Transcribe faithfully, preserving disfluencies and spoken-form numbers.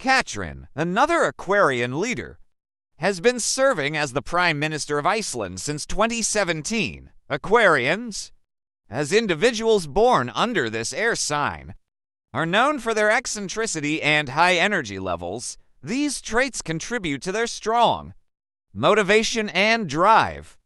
Katrín, another Aquarian leader, has been serving as the Prime Minister of Iceland since twenty seventeen. Aquarians, as individuals born under this air sign, are known for their eccentricity and high energy levels. These traits contribute to their strong motivation and drive.